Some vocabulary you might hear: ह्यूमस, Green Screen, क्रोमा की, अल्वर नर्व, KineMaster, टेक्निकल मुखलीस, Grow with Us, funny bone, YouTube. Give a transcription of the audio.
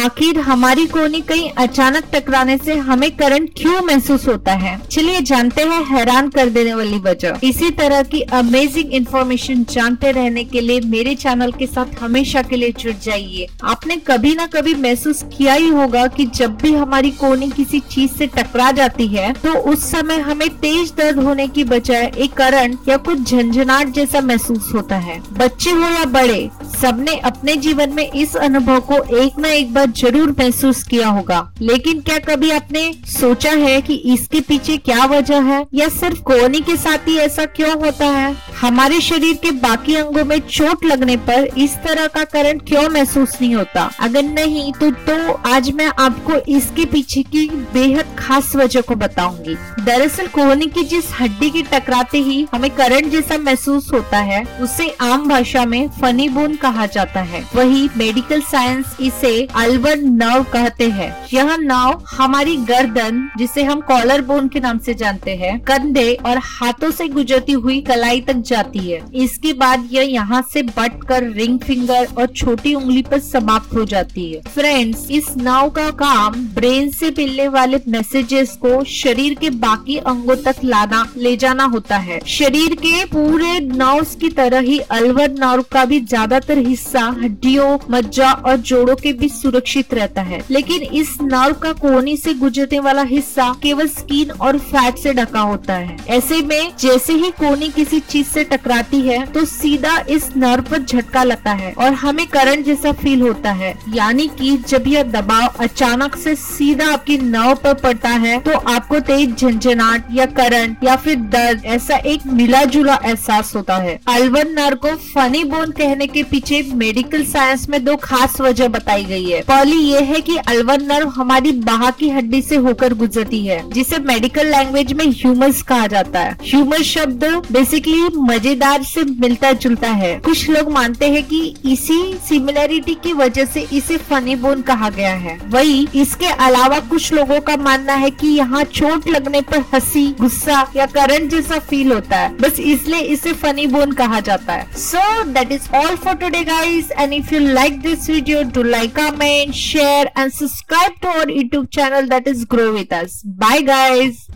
आखिर हमारी कोहनी कहीं अचानक टकराने से हमें करंट क्यों महसूस होता है। चलिए जानते हैं हैरान कर देने वाली वजह। इसी तरह की अमेजिंग इंफॉर्मेशन जानते रहने के लिए मेरे चैनल के साथ हमेशा के लिए जुड़ जाइए। आपने कभी ना कभी महसूस किया ही होगा कि जब भी हमारी कोहनी किसी चीज से टकरा जाती है तो उस समय हमें तेज दर्द होने की बजाय एक करंट या कुछ झंझनाहट जैसा महसूस होता है। बच्चे हो या बड़े, सबने अपने जीवन में इस अनुभव को एक न एक बार जरूर महसूस किया होगा। लेकिन क्या कभी आपने सोचा है कि इसके पीछे क्या वजह है, या सिर्फ कोहनी के साथ ही ऐसा क्यों होता है? हमारे शरीर के बाकी अंगों में चोट लगने पर इस तरह का करंट क्यों महसूस नहीं होता? अगर नहीं तो आज मैं आपको इसके पीछे की बेहद खास वजह को बताऊंगी। दरअसल कोहनी की जिस हड्डी के टकराते ही हमें करंट जैसा महसूस होता है उसे आम भाषा में फनी बोन कहा जाता है। वही मेडिकल साइंस इसे अल्वर नर्व कहते हैं। यह नर्व हमारी गर्दन, जिसे हम कॉलर बोन के नाम से जानते हैं, कंधे और हाथों से गुजरती हुई कलाई तक जाती है। इसके बाद यह यहाँ से बटकर रिंग फिंगर और छोटी उंगली पर समाप्त हो जाती है। फ्रेंड्स, इस नर्व का काम ब्रेन से मिलने वाले मैसेजेस को शरीर के बाकी अंगों तक लाना ले जाना होता है। शरीर के पूरे नर्व्स की तरह ही अल्वर नर्व का भी ज्यादातर हिस्सा हड्डियों, मज्जा और जोड़ों के बीच सुरक्षित रहता है। लेकिन इस नर्व का कोहनी से गुजरने वाला हिस्सा केवल स्किन और फैट से ढका होता है। ऐसे में जैसे ही कोहनी किसी चीज से टकराती है तो सीधा इस नर्व पर झटका लगता है और हमें करंट जैसा फील होता है। यानी कि जब यह दबाव अचानक से सीधा आपकी नर्व पर पड़ता है तो आपको तेज झंझनाहट या करंट या फिर दर्द ऐसा एक मिला जुला एहसास होता है। अल्वर नर्व को फनी बोन कहने के पीछे मेडिकल साइंस में दो खास वजह बताई गई है। पहली ये है कि अल्वर नर्व हमारी बाह की हड्डी से होकर गुजरती है, जिसे मेडिकल लैंग्वेज में ह्यूमस कहा जाता है। ह्यूमस शब्द बेसिकली मजेदार से मिलता जुलता है। कुछ लोग मानते हैं कि इसी सिमिलैरिटी की वजह से इसे फनी बोन कहा गया है। वही इसके अलावा कुछ लोगों का मानना है कि यहाँ चोट लगने पर हंसी, गुस्सा या करंट जैसा फील होता है, बस इसलिए इसे फनी बोन कहा जाता है। So that is all for today guys, and if you like this video do like, comment, share and subscribe to our YouTube channel, that is Grow with Us. Bye guys.